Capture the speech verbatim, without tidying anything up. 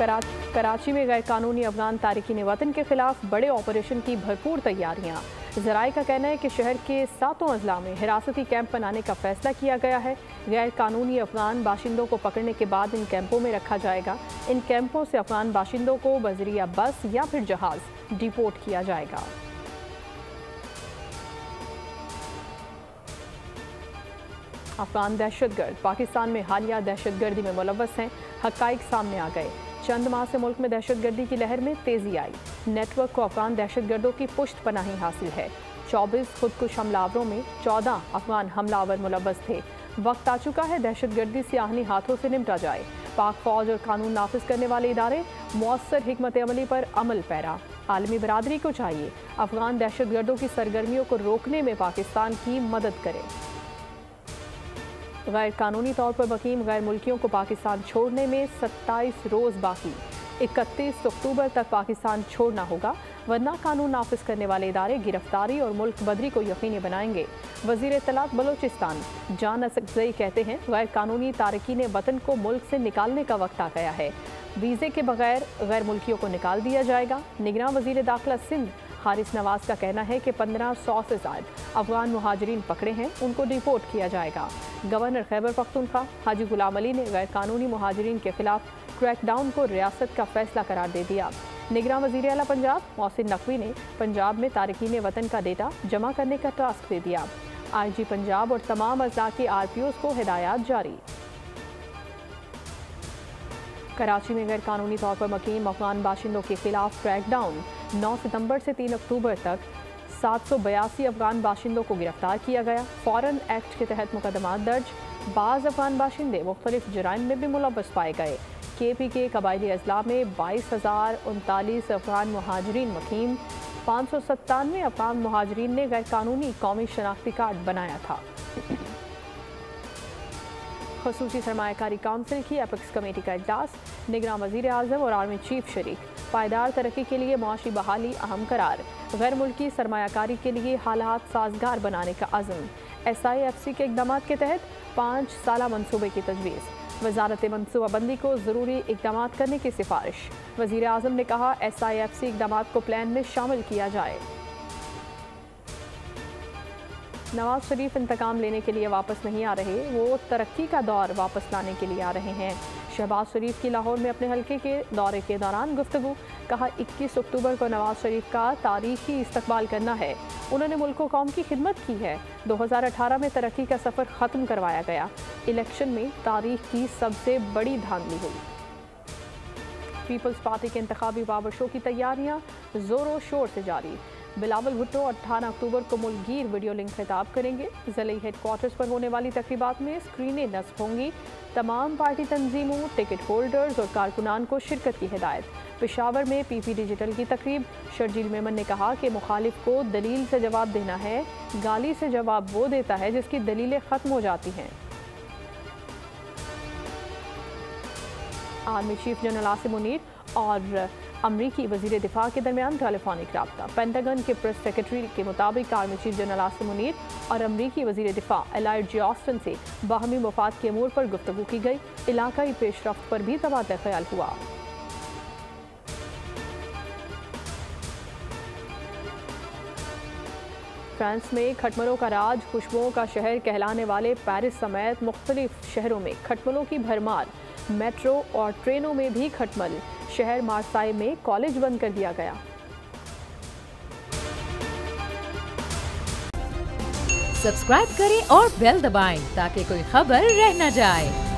कराच, कराची में गैरकानूनी अफगान तारकीन वतन के खिलाफ बड़े ऑपरेशन की भरपूर तैयारियाँ। जराये का कहना है कि शहर के सातों अजला में हिरासती कैंप बनाने का फैसला किया गया है। गैर कानूनी अफगान बाशिंदों को पकड़ने के बाद इन कैंपों में रखा जाएगा। इन कैंपों से अफगान बाशिंदों को बजरिया बस या फिर जहाज डिपोर्ट किया जाएगा। अफगान दहशतगर्द पाकिस्तान में हालिया दहशतगर्दी में मुलव्वस हैं, हक़ाइक़ सामने आ गए। चंद माह से मुल्क में दहशतगर्दी की लहर में तेजी आई। नेटवर्क को अफगान दहशतगर्दों की पुष्ट पनाही हासिल है। चौबीस खुदकुश हमलावरों में चौदह अफगान हमलावर मुलव्वस थे। वक्त आ चुका है दहशतगर्दी से आहनी हाथों से निपटा जाए। पाक फौज और कानून नाफिज करने वाले इदारे मौसर हिकमत अमली पर अमल पैरा। आलमी बरदरी को चाहिए अफगान दहशतगर्दों की सरगर्मियों को रोकने में पाकिस्तान की मदद करे। गैर कानूनी तौर पर बकीम गैर मुल्कियों को पाकिस्तान छोड़ने में सत्ताईस रोज़ बाकी। इकतीस अक्टूबर तक पाकिस्तान छोड़ना होगा वरना कानून नाफिज करने वाले इदारे गिरफ्तारी और मुल्क बदरी को यकीनी बनाएंगे। वज़ीर इत्तलात बलोचिस्तान जान असकज़ई कहते हैं गैर कानूनी तारकीन वतन को मुल्क से निकालने का वक्त आ गया है। वीज़े के बगैर गैर मुल्कियों को निकाल दिया जाएगा। निगरान वज़ीर दाखिला सिंध हारिस नवाज का कहना है कि पंद्रह सौ से ज़्यादा अफगान मुहाजरीन पकड़े हैं, उनको डिपोर्ट किया जाएगा। गवर्नर खैबर पख्तूनख्वा हाजी गुलाम अली ने गैर कानूनी मुहाजरीन के खिलाफ क्रैकडाउन को रियासत का फैसला करार दे दिया। निगरान वज़ीर आला पंजाब मोहसिन नकवी ने पंजाब में तारकीन वतन का डेटा जमा करने का टास्क दे दिया। आई जी पंजाब और तमाम अज़ला के आर पी ओज़ को हिदायत जारी। कराची में गैर कानूनी तौर पर मुक़ीम अफगान बाशिंदों के खिलाफ क्रैकडाउन। नौ सितंबर से तीन अक्टूबर तक सात सौ बयासी अफगान बाशिंदों को गिरफ्तार किया गया। फॉरन एक्ट के तहत मुकदमा दर्ज। बाज़ अफगान बाशिंदे मुख्तलिफ जराइम में भी मुलव्वस पाए गए। के पी के कबायली अजला में बाईस हज़ार उनतालीस अफगान महाजरीन मुक़ीम। पाँच सौ सत्तानवे अफगान महाजरीन ने गैर कानूनी कौमी शनाख्ती कार्ड बनाया था। खसूसी सरमायाकारी काउंसिल की एपेक्स कमेटी का इजलास। निगरान वज़ीर आज़म और आर्मी चीफ शरीक। पायदार तरक्की के लिए मुआशी बहाली अहम करार। गैर मुल्की सरमायाकारी के लिए हालात साजगार बनाने का अज़म। एस आई एफ सी के इकदाम के तहत पाँच साल मनसूबे की तजवीज़। वजारत मनसूबाबंदी को ज़रूरी इकदाम करने की सिफारिश। वज़ीर आज़म ने कहा एस आई एफ सी इकदाम को प्लान में शामिल किया जाए। नवाज शरीफ इंतकाम लेने के लिए वापस नहीं आ रहे, वो तरक्की का दौर वापस लाने के लिए आ रहे हैं। शहबाज शरीफ की लाहौर में अपने हल्के के दौरे के दौरान गुफ्तगू। कहा इक्कीस अक्टूबर को नवाज शरीफ का तारीखी इस्तकबाल करना है। उन्होंने मुल्क को कौम की खिदमत की है। दो हज़ार अठारह में तरक्की का सफ़र ख़त्म करवाया गया। इलेक्शन में तारीख की सबसे बड़ी धांधली हुई। पीपल्स पार्टी के इंतखाबी पावर शो की तैयारियाँ ज़ोरों शोर से जारी। बिलावल भुट्टो अठारह अक्टूबर को मुल्कगीर वीडियो लिंक खिताब करेंगे। ज़िले हेडक्वार्टर्स पर होने वाली तकरीबात में स्क्रीनें नस्ब होंगी। तमाम पार्टी तंजीमों, टिकट होल्डर्स और कारकुनान को शिरकत की हिदायत। पेशावर में पी पी डिजिटल की तकरीब। शहरयार मेमन ने कहा कि मुखालिफ को दलील से जवाब देना है। गाली से जवाब वो देता है जिसकी दलीलें ख़त्म हो जाती हैं। Army chief general Asim Munir और अमरीकी वज़ीर दिफा के दरमियान टेलीफोनिक रब्ता। पेंटागन के प्रेस सेक्रेटरी के मुताबिक army chief general Asim Munir और अमरीकी वज़ीर दिफा लॉयड ऑस्टिन से बाहमी मफाद के अमूर पर गुफ्तगू की गई। इलाकाई पेशरफ्त पर भी तबादला ख्याल हुआ। फ्रांस में खटमलों का राज। खुशबुओं का शहर कहलाने वाले पेरिस समेत मुख्तलिफ शहरों में खटमलों की भरमार। मेट्रो और ट्रेनों में भी खटमल। शहर मार्साई में कॉलेज बंद कर दिया गया। सब्सक्राइब करें और बेल दबाएं ताकि कोई खबर रह न जाए।